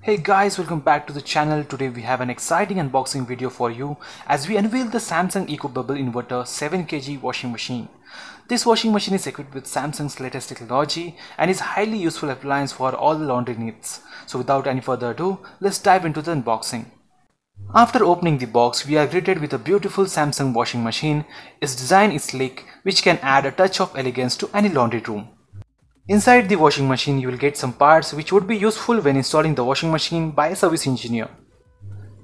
Hey guys, welcome back to the channel. Today we have an exciting unboxing video for you as we unveil the Samsung EcoBubble Inverter 7kg washing machine. This washing machine is equipped with Samsung's latest technology and is a highly useful appliance for all the laundry needs. So without any further ado, let's dive into the unboxing. After opening the box, we are greeted with a beautiful Samsung washing machine. Its design is sleek, which can add a touch of elegance to any laundry room. Inside the washing machine, you will get some parts which would be useful when installing the washing machine by a service engineer.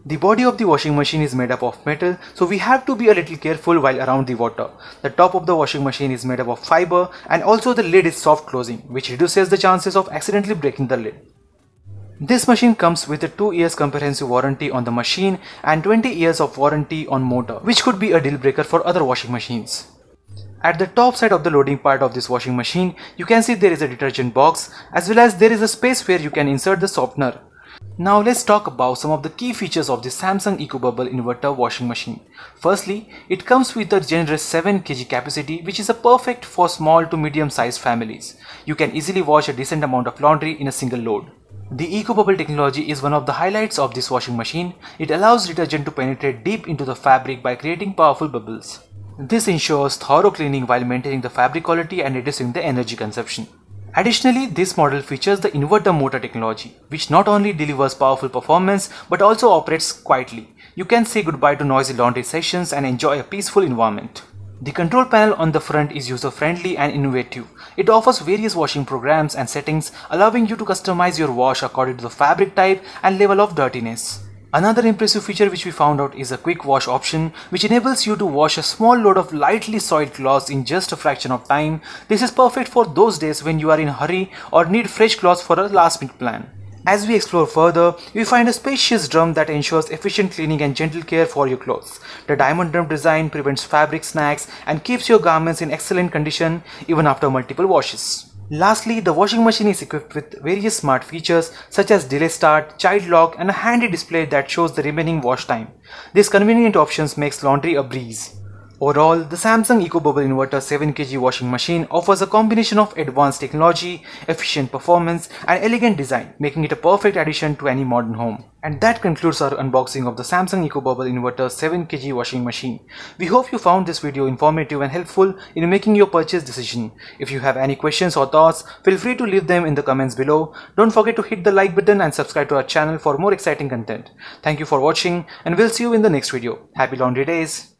The body of the washing machine is made up of metal, so we have to be a little careful while around the water. The top of the washing machine is made up of fiber, and also the lid is soft closing, which reduces the chances of accidentally breaking the lid. This machine comes with a 2 years comprehensive warranty on the machine and 20 years of warranty on motor, which could be a deal breaker for other washing machines. At the top side of the loading part of this washing machine, you can see there is a detergent box as well as there is a space where you can insert the softener. Now let's talk about some of the key features of the Samsung EcoBubble Inverter washing machine. Firstly, it comes with a generous 7kg capacity, which is a perfect for small to medium sized families. You can easily wash a decent amount of laundry in a single load. The EcoBubble technology is one of the highlights of this washing machine. It allows detergent to penetrate deep into the fabric by creating powerful bubbles. This ensures thorough cleaning while maintaining the fabric quality and reducing the energy consumption. Additionally, this model features the inverter motor technology, which not only delivers powerful performance but also operates quietly. You can say goodbye to noisy laundry sessions and enjoy a peaceful environment. The control panel on the front is user-friendly and innovative. It offers various washing programs and settings, allowing you to customize your wash according to the fabric type and level of dirtiness. Another impressive feature which we found out is a quick wash option, which enables you to wash a small load of lightly soiled clothes in just a fraction of time. This is perfect for those days when you are in a hurry or need fresh clothes for a last-minute plan. As we explore further, we find a spacious drum that ensures efficient cleaning and gentle care for your clothes. The diamond drum design prevents fabric snags and keeps your garments in excellent condition even after multiple washes. Lastly, the washing machine is equipped with various smart features such as delay start, child lock, and a handy display that shows the remaining wash time. These convenient options makes laundry a breeze. Overall, the Samsung EcoBubble Inverter 7kg washing machine offers a combination of advanced technology, efficient performance, and elegant design, making it a perfect addition to any modern home. And that concludes our unboxing of the Samsung EcoBubble Inverter 7kg washing machine. We hope you found this video informative and helpful in making your purchase decision. If you have any questions or thoughts, feel free to leave them in the comments below. Don't forget to hit the like button and subscribe to our channel for more exciting content. Thank you for watching, and we'll see you in the next video. Happy laundry days!